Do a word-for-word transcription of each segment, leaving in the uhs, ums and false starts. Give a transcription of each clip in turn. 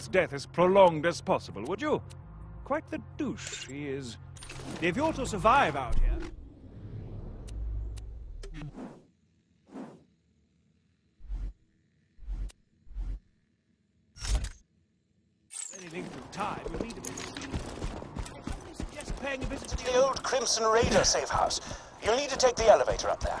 his death as prolonged as possible, would you? Quite the douche he is. If you're to survive out here... Any length of time will lead to I suggest paying a visit to the old Crimson Raider safe house. You'll need to take the elevator up there.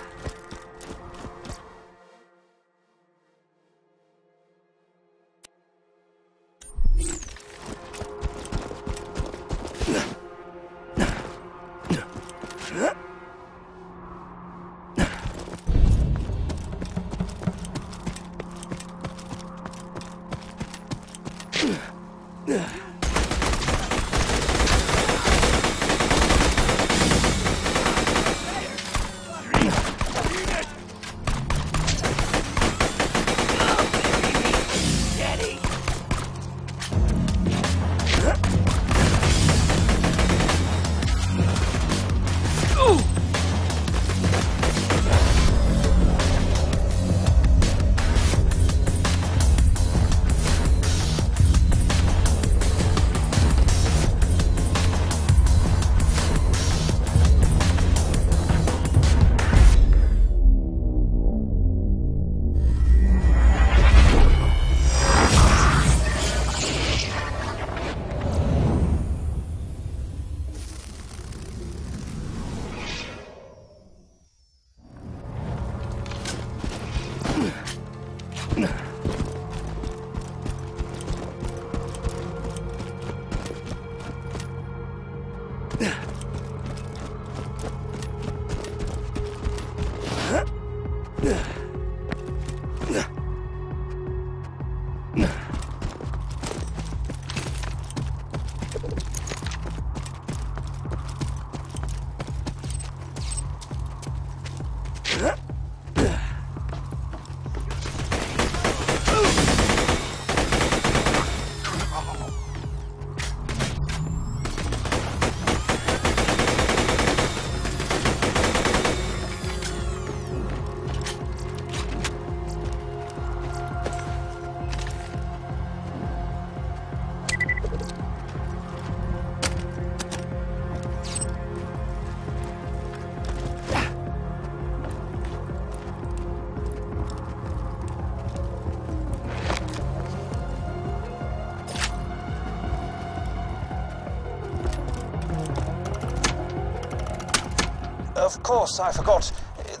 Of course, I forgot.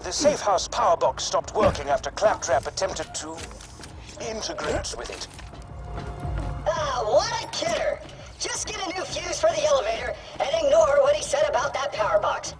The safe house power box stopped working after Claptrap attempted to integrate with it. Ah, what a kidder! Just get a new fuse for the elevator and ignore what he said about that power box.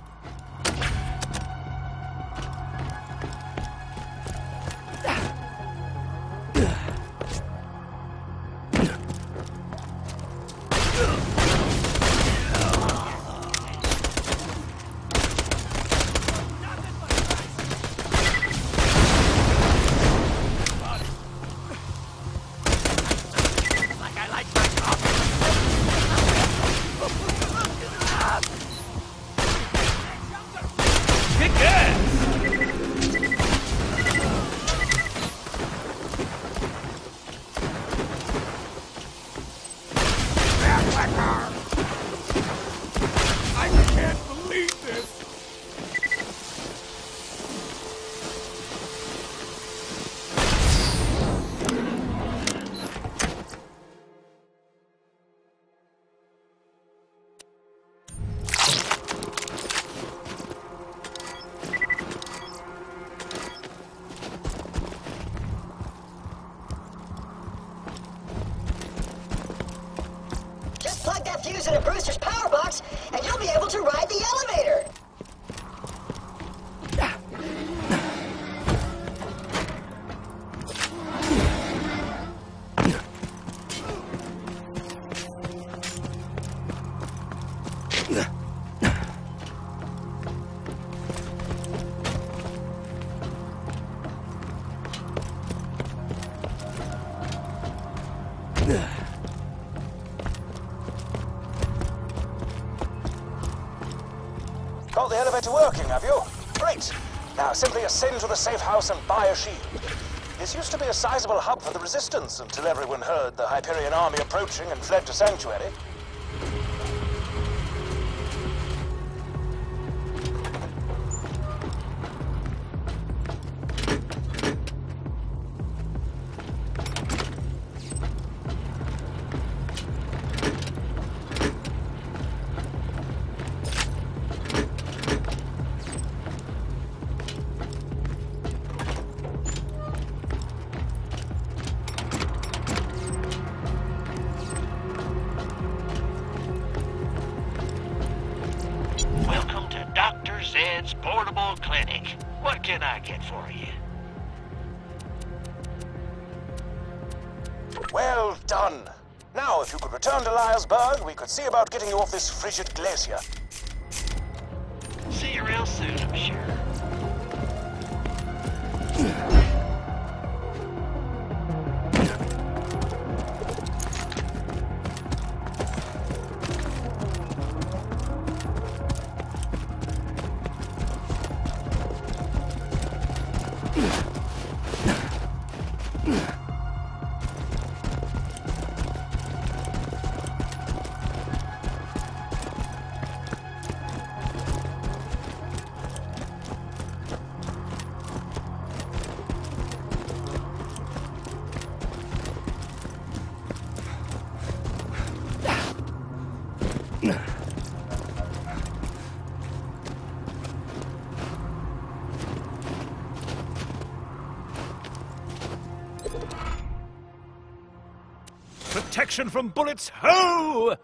Into Brewster's power box, and you'll be able to ride the elevator. got the elevator working, have you? Great! Now simply ascend to the safe house and buy a shield. This used to be a sizable hub for the Resistance until everyone heard the Hyperion army approaching and fled to Sanctuary. Portable Clinic. What can I get for you? Well done. Now, if you could return to Liar's Berg, we could see about getting you off this frigid glacier. See you real soon, I'm sure. Protection from bullets, ho!